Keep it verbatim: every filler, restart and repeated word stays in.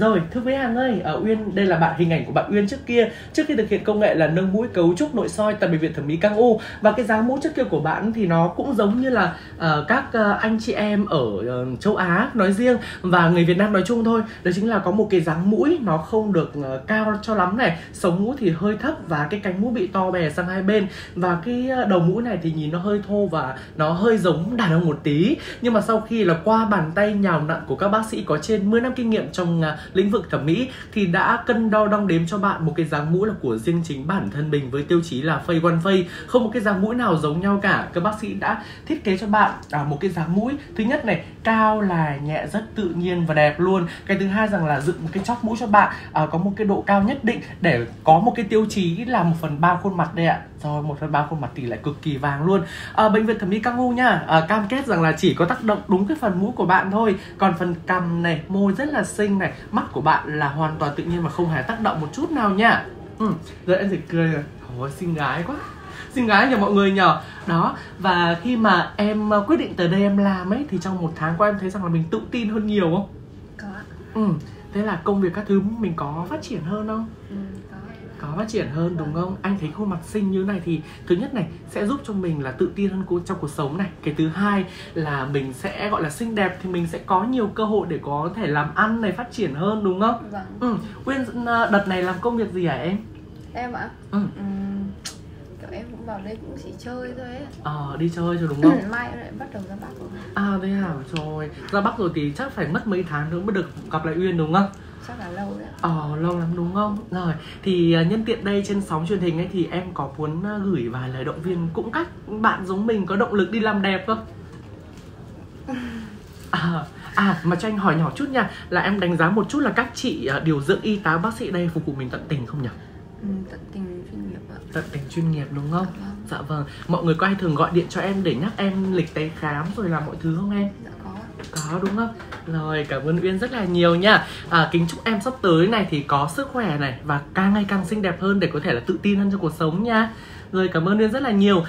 Rồi, thưa quý Hằng ơi, à, Uyên, đây là bạn hình ảnh của bạn Uyên trước kia, trước khi thực hiện công nghệ là nâng mũi cấu trúc nội soi tại bệnh viện thẩm mỹ Kang U. Và cái dáng mũi trước kia của bạn thì nó cũng giống như là uh, các uh, anh chị em ở uh, châu Á nói riêng và người Việt Nam nói chung thôi. Đó chính là có một cái dáng mũi nó không được uh, cao cho lắm này, sống mũi thì hơi thấp và cái cánh mũi bị to bè sang hai bên. Và cái uh, đầu mũi này thì nhìn nó hơi thô và nó hơi giống đàn ông một tí. Nhưng mà sau khi là qua bàn tay nhào nặn của các bác sĩ có trên mười năm kinh nghiệm trong uh, lĩnh vực thẩm mỹ thì đã cân đo đong đếm cho bạn một cái dáng mũi là của riêng chính bản thân mình với tiêu chí là Face One Face, không một cái dáng mũi nào giống nhau cả. Các bác sĩ đã thiết kế cho bạn à, một cái dáng mũi thứ nhất này cao là nhẹ, rất tự nhiên và đẹp luôn. Cái thứ hai rằng là dựng một cái chóp mũi cho bạn à, có một cái độ cao nhất định để có một cái tiêu chí là một phần ba khuôn mặt đây ạ. Rồi một phần ba khuôn mặt thì lại cực kỳ vàng luôn. à, Bệnh viện thẩm mỹ Kang U nha, à, cam kết rằng là chỉ có tác động đúng cái phần mũi của bạn thôi. Còn phần cằm này, môi rất là xinh này, mắt của bạn là hoàn toàn tự nhiên mà không hề tác động một chút nào nha. Ừ, giờ em sẽ cười rồi. Ôi, xinh gái quá, xinh gái nhờ mọi người nhờ. Đó, và khi mà em quyết định tới đây em làm ấy thì trong một tháng qua em thấy rằng là mình tự tin hơn nhiều không? Có. Ừ, thế là công việc các thứ mình có phát triển hơn không? Ừ, có. Có phát triển hơn đúng không? Anh thấy khuôn mặt xinh như này thì thứ nhất này sẽ giúp cho mình là tự tin hơn trong cuộc sống này. Cái thứ hai là mình sẽ gọi là xinh đẹp thì mình sẽ có nhiều cơ hội để có thể làm ăn này, phát triển hơn đúng không? Vâng. Ừ. Quyên đợt này làm công việc gì hả em? Em ạ? Ừ. Ừ. Em cũng vào đây cũng chỉ chơi thôi ấy. Ờ, à, đi chơi rồi đúng không? Mai lại bắt đầu ra Bắc rồi. À, thế hả? Trời, ra Bắc rồi thì chắc phải mất mấy tháng nữa mới được gặp lại Uyên đúng không? Chắc là lâu đấy. Ờ, lâu lắm đúng không? Rồi, thì nhân tiện đây trên sóng truyền hình ấy thì em có muốn gửi vài lời động viên cũng cách bạn giống mình có động lực đi làm đẹp không? À, à, mà cho anh hỏi nhỏ chút nha, là em đánh giá một chút là các chị điều dưỡng, y tá, bác sĩ đây phục vụ mình tận tình không nhỉ? Ừ, tận tình chuyên nghiệp ạ. Tận tình chuyên nghiệp đúng không? Dạ vâng. Dạ vâng. Mọi người có ai thường gọi điện cho em để nhắc em lịch tới khám rồi làm mọi thứ không em? Dạ có. Có đúng không? Rồi, cảm ơn Uyên rất là nhiều nha. à, Kính chúc em sắp tới này thì có sức khỏe này và càng ngày càng xinh đẹp hơn để có thể là tự tin hơn cho cuộc sống nha. Rồi, cảm ơn Uyên rất là nhiều.